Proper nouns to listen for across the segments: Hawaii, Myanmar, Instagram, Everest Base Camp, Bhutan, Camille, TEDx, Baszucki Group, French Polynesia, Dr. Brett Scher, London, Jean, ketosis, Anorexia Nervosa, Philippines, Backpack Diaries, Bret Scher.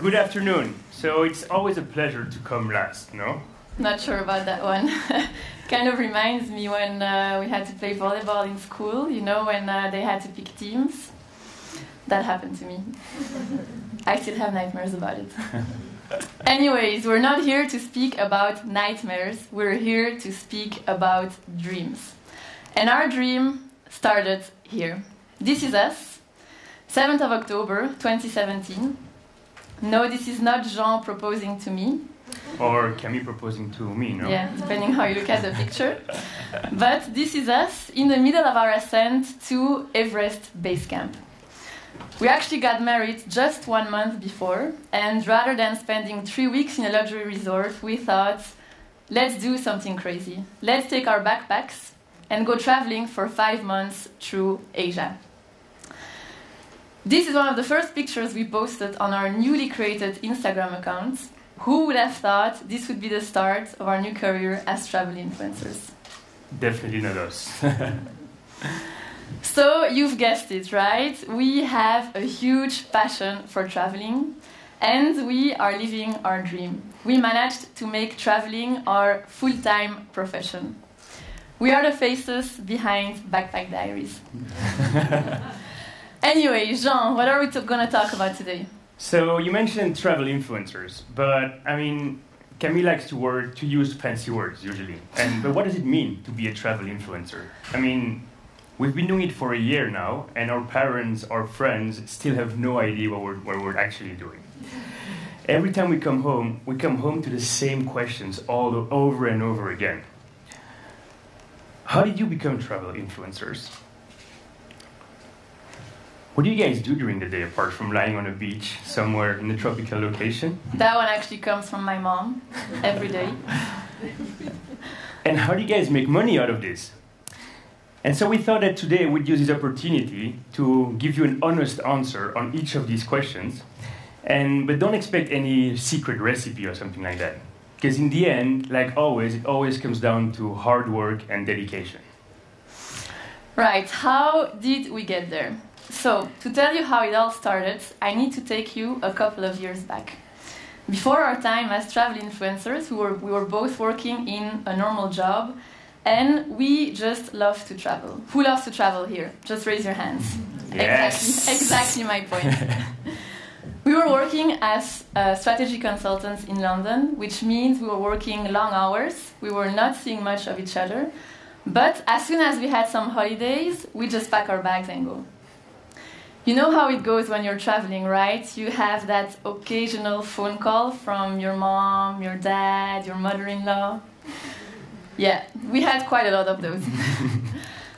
Good afternoon. So it's always a pleasure to come last, no? Not sure about that one. Kind of reminds me when we had to play volleyball in school, you know, when they had to pick teams. That happened to me. I still have nightmares about it. Anyways, we're not here to speak about nightmares. We're here to speak about dreams. And our dream started here. This is us, 7th of October, 2017. No, this is not Jean proposing to me. Or Camille proposing to me, no? Yeah, depending how you look at the picture. But this is us in the middle of our ascent to Everest Base Camp. We actually got married just 1 month before, and rather than spending 3 weeks in a luxury resort, we thought, let's do something crazy. Let's take our backpacks and go traveling for 5 months through Asia. This is one of the first pictures we posted on our newly created Instagram account. Who would have thought this would be the start of our new career as travel influencers? Definitely not us. So you've guessed it, right? We have a huge passion for traveling and we are living our dream. We managed to make traveling our full-time profession. We are the faces behind Backpack Diaries. Anyway, Jean, what are we going to talk about today? So, you mentioned travel influencers, but, I mean, Camille likes to use fancy words, usually. But what does it mean to be a travel influencer? I mean, we've been doing it for a year now, and our parents, our friends, still have no idea what we're actually doing. Every time we come home to the same questions over and over again. How did you become travel influencers? What do you guys do during the day, apart from lying on a beach somewhere in a tropical location? That one actually comes from my mom, every day. And how do you guys make money out of this? And so we thought that today we'd use this opportunity to give you an honest answer on each of these questions. But don't expect any secret recipe or something like that. Because in the end, like always, it always comes down to hard work and dedication. Right, how did we get there? So, to tell you how it all started, I need to take you a couple of years back. Before our time as travel influencers, we were both working in a normal job, and we just love to travel. Who loves to travel here? Just raise your hands. Yes. Exactly my point. We were working as strategy consultants in London, which means we were working long hours, we were not seeing much of each other, but as soon as we had some holidays, we just pack our bags and go. You know how it goes when you're traveling, right? You have that occasional phone call from your mom, your dad, your mother-in-law. Yeah, we had quite a lot of those.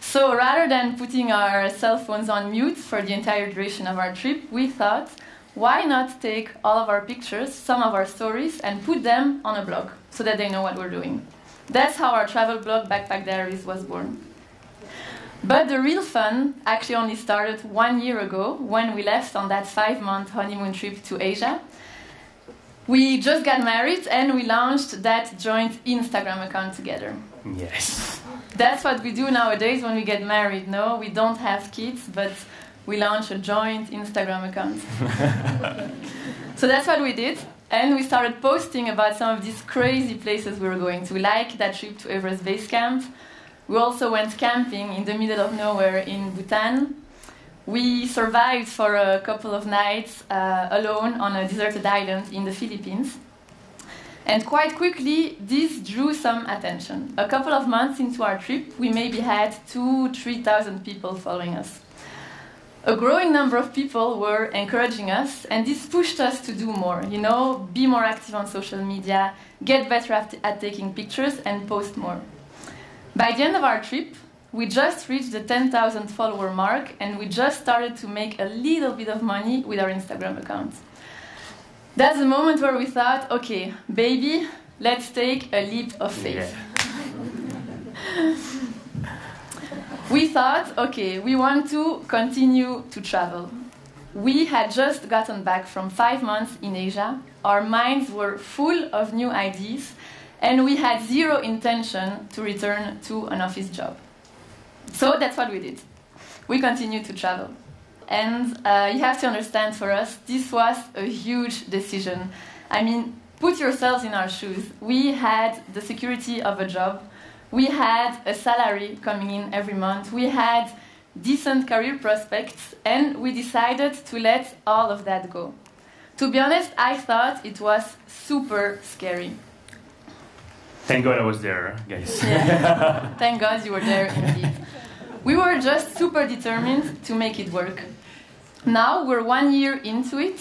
So rather than putting our cell phones on mute for the entire duration of our trip, we thought, why not take all of our pictures, some of our stories, and put them on a blog so that they know what we're doing. That's how our travel blog, Backpack Diaries, was born. But the real fun actually only started 1 year ago when we left on that 5-month honeymoon trip to Asia. We just got married and we launched that joint Instagram account together. Yes. That's what we do nowadays when we get married, no? We don't have kids, but we launch a joint Instagram account. So that's what we did. And we started posting about some of these crazy places we were going to, like that trip to Everest Base Camp. We also went camping in the middle of nowhere in Bhutan. We survived for a couple of nights alone on a deserted island in the Philippines. And quite quickly, this drew some attention. A couple of months into our trip, we maybe had 2,000 to 3,000 people following us. A growing number of people were encouraging us, and this pushed us to do more, you know, be more active on social media, get better at taking pictures, and post more. By the end of our trip, we just reached the 10,000 follower mark and we just started to make a little bit of money with our Instagram account. That's the moment where we thought, okay, baby, let's take a leap of faith. Yeah. We thought, okay, we want to continue to travel. We had just gotten back from 5 months in Asia. Our minds were full of new ideas. and we had zero intention to return to an office job. So that's what we did. We continued to travel. And you have to understand, for us, this was a huge decision. I mean, put yourselves in our shoes. We had the security of a job. We had a salary coming in every month. We had decent career prospects, and we decided to let all of that go. To be honest, I thought it was super scary. Thank God I was there, guys. Yeah. Thank God you were there, indeed. We were just super determined to make it work. Now we're 1 year into it.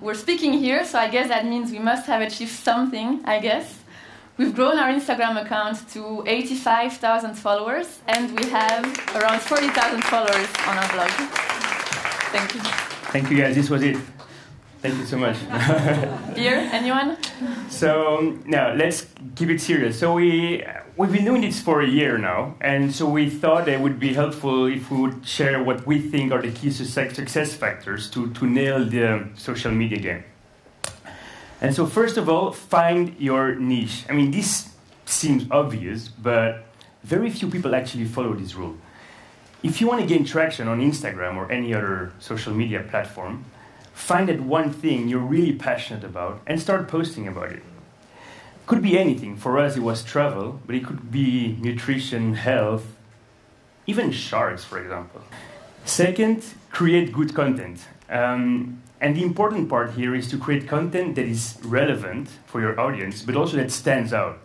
We're speaking here, so I guess that means we must have achieved something, I guess. We've grown our Instagram account to 85,000 followers, and we have around 40,000 followers on our blog. Thank you. Thank you, guys. This was it. Thank you so much. Beer? Anyone? So, now, let's keep it serious. So we've been doing this for a year now, and so we thought it would be helpful if we would share what we think are the key success factors to nail the social media game. And so first of all, find your niche. I mean, this seems obvious, but very few people actually follow this rule. If you want to gain traction on Instagram or any other social media platform, find that one thing you're really passionate about and start posting about it. Could be anything. For us, it was travel, but it could be nutrition, health, even sharks, for example. Second, create good content. And the important part here is to create content that is relevant for your audience, but also that stands out.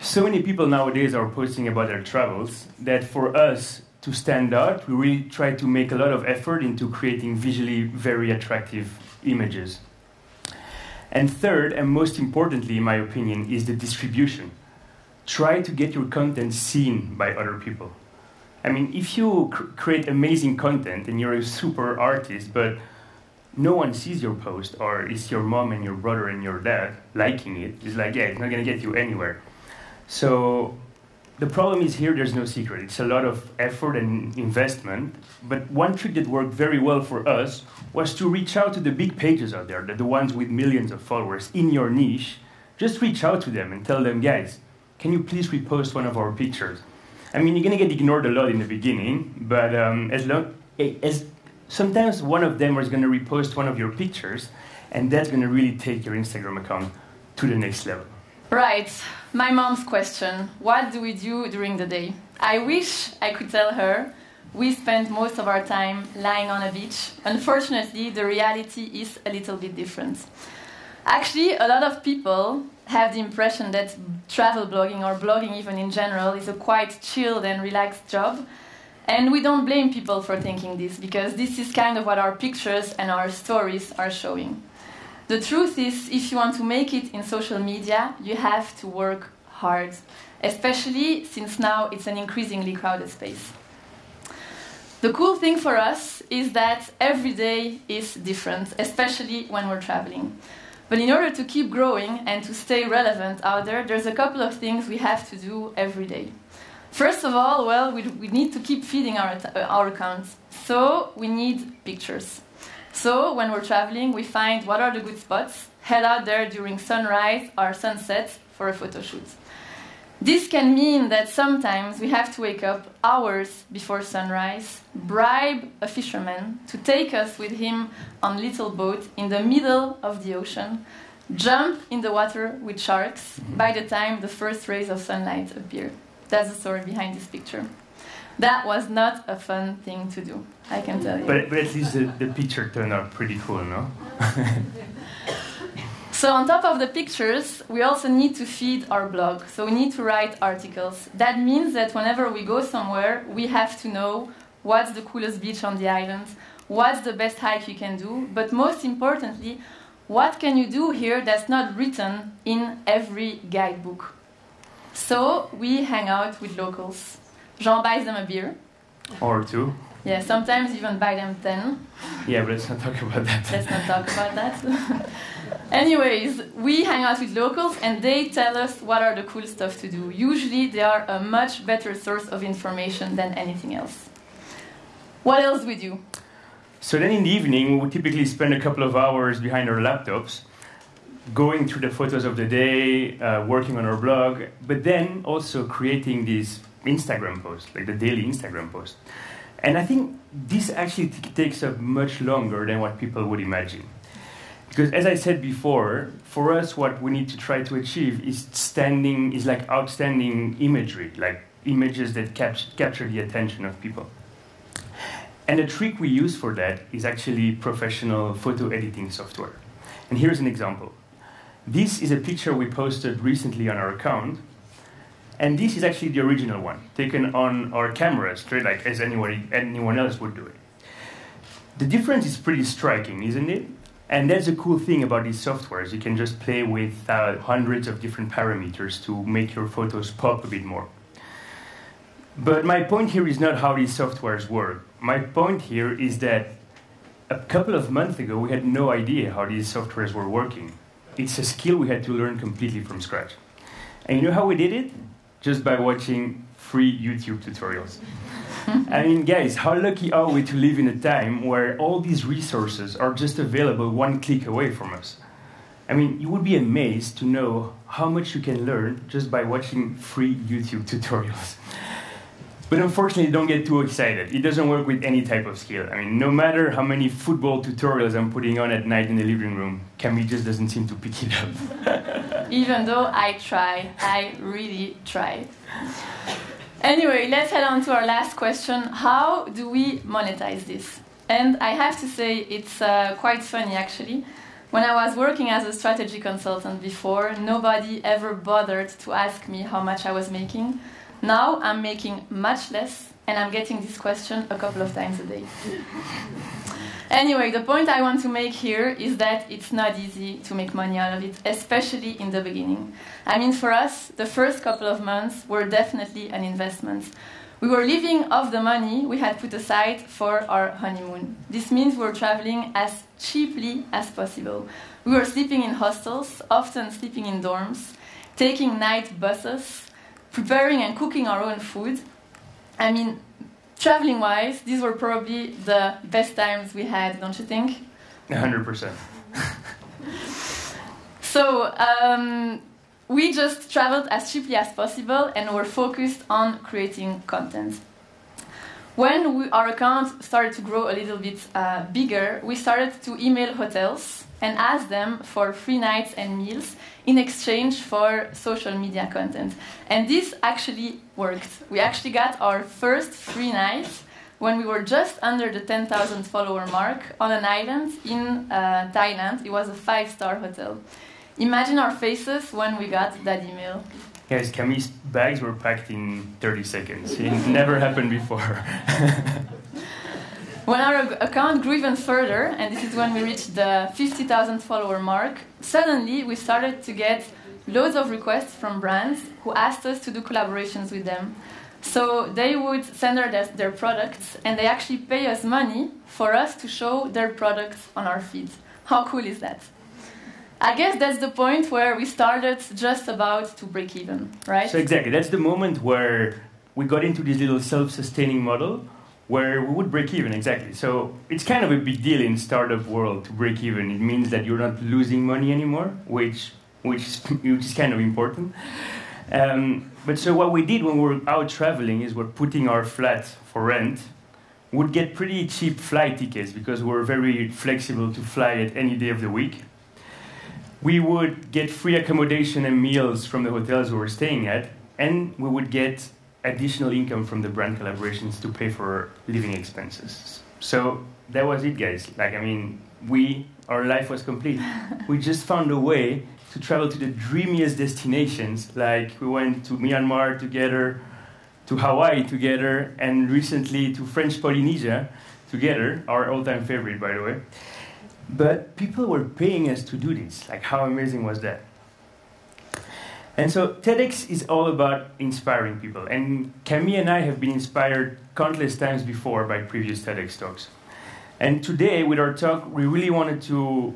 So many people nowadays are posting about their travels that for us to stand out, we really try to make a lot of effort into creating visually very attractive images. And third, and most importantly, in my opinion, is the distribution. Try to get your content seen by other people. I mean, if you create amazing content and you're a super artist, but no one sees your post, or it's your mom and your brother and your dad liking it, it's like, yeah, it's not going to get you anywhere. So the problem is here, there's no secret. It's a lot of effort and investment. But one trick that worked very well for us was to reach out to the big pages out there, the ones with millions of followers in your niche. Just reach out to them and tell them, guys, can you please repost one of our pictures? I mean, you're going to get ignored a lot in the beginning, but sometimes one of them is going to repost one of your pictures, and that's going to really take your Instagram account to the next level. Right. My mom's question. What do we do during the day? I wish I could tell her we spend most of our time lying on a beach. Unfortunately, the reality is a little bit different. Actually, a lot of people have the impression that travel blogging, or blogging even in general, is a quite chilled and relaxed job. And we don't blame people for thinking this, because this is kind of what our pictures and our stories are showing. The truth is, if you want to make it in social media, you have to work hard, especially since now it's an increasingly crowded space. The cool thing for us is that every day is different, especially when we're traveling. But in order to keep growing and to stay relevant out there, there's a couple of things we have to do every day. First of all, well, we need to keep feeding our accounts, so we need pictures. So when we're traveling, we find what are the good spots, head out there during sunrise or sunset for a photo shoot. This can mean that sometimes we have to wake up hours before sunrise, bribe a fisherman to take us with him on a little boat in the middle of the ocean, jump in the water with sharks by the time the first rays of sunlight appear. That's the story behind this picture. That was not a fun thing to do, I can tell you. But at least the picture turned out pretty cool, no? So on top of the pictures, we also need to feed our blog. So we need to write articles. That means that whenever we go somewhere, we have to know what's the coolest beach on the island, what's the best hike you can do, but most importantly, what can you do here that's not written in every guidebook? So we hang out with locals. Jean buys them a beer. Or two. Yeah, sometimes even buy them 10. Yeah, but let's not talk about that. Let's not talk about that. Anyways, we hang out with locals and they tell us what are the cool stuff to do. Usually they are a much better source of information than anything else. What else do we do? So then in the evening, we would typically spend a couple of hours behind our laptops, going through the photos of the day, working on our blog, but then also creating these Instagram posts, like the daily Instagram post. And I think this actually takes up much longer than what people would imagine. Because as I said before, for us what we need to try to achieve is like outstanding imagery, like images that capture the attention of people. And the trick we use for that is actually professional photo editing software. And here's an example. This is a picture we posted recently on our account. And this is actually the original one, taken on our cameras, straight like as anyone else would do it. The difference is pretty striking, isn't it? And that's the cool thing about these softwares. You can just play with hundreds of different parameters to make your photos pop a bit more. But my point here is not how these softwares work. My point here is that a couple of months ago, we had no idea how these softwares were working. It's a skill we had to learn completely from scratch. And you know how we did it? Just by watching free YouTube tutorials. I mean, guys, how lucky are we to live in a time where all these resources are just available one click away from us? I mean, you would be amazed to know how much you can learn just by watching free YouTube tutorials. But unfortunately, don't get too excited. It doesn't work with any type of skill. I mean, no matter how many football tutorials I'm putting on at night in the living room, Camille just doesn't seem to pick it up. Even though I try. I really try. Anyway, let's head on to our last question. How do we monetize this? And I have to say, it's quite funny, actually. When I was working as a strategy consultant before, nobody ever bothered to ask me how much I was making. Now I'm making much less, and I'm getting this question a couple of times a day. Anyway, the point I want to make here is that it's not easy to make money out of it, especially in the beginning. I mean, for us, the first couple of months were definitely an investment. We were living off the money we had put aside for our honeymoon. This means we were traveling as cheaply as possible. We were sleeping in hostels, often sleeping in dorms, taking night buses, preparing and cooking our own food. I mean, traveling-wise, these were probably the best times we had, don't you think? 100%. So, we just traveled as cheaply as possible and were focused on creating content. When our account started to grow a little bit bigger, we started to email hotels and ask them for free nights and meals in exchange for social media content. And this actually worked. We actually got our first free night when we were just under the 10,000 follower mark on an island in Thailand. It was a 5-star hotel. Imagine our faces when we got that email. Guys, Camille's bags were packed in 30 seconds. It never happened before. When our account grew even further, and this is when we reached the 50,000 follower mark, suddenly we started to get loads of requests from brands who asked us to do collaborations with them. So they would send us their products, and they actually pay us money for us to show their products on our feed. How cool is that? I guess that's the point where we started just about to break even, right? So exactly, that's the moment where we got into this little self-sustaining model where we would break even, exactly. So it's kind of a big deal in startup world to break even. It means that you're not losing money anymore, which is kind of important. But so what we did when we were out traveling is we're putting our flat for rent. We'd get pretty cheap flight tickets because we're very flexible to fly at any day of the week. We would get free accommodation and meals from the hotels we were staying at, and we would get additional income from the brand collaborations to pay for living expenses. So that was it, guys. Like, I mean, our life was complete. We just found a way to travel to the dreamiest destinations. Like, we went to Myanmar together, to Hawaii together, and recently to French Polynesia together, our all-time favorite, by the way. But people were paying us to do this. Like, how amazing was that? And so TEDx is all about inspiring people. And Camille and I have been inspired countless times before by previous TEDx talks. And today, with our talk, we really wanted to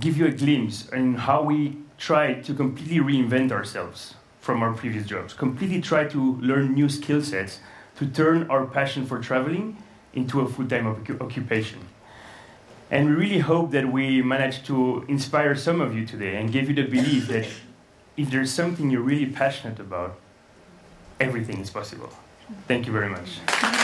give you a glimpse on how we tried to completely reinvent ourselves from our previous jobs, completely try to learn new skill sets to turn our passion for traveling into a full-time occupation. And we really hope that we managed to inspire some of you today and give you the belief that if there's something you're really passionate about, everything is possible. Thank you very much.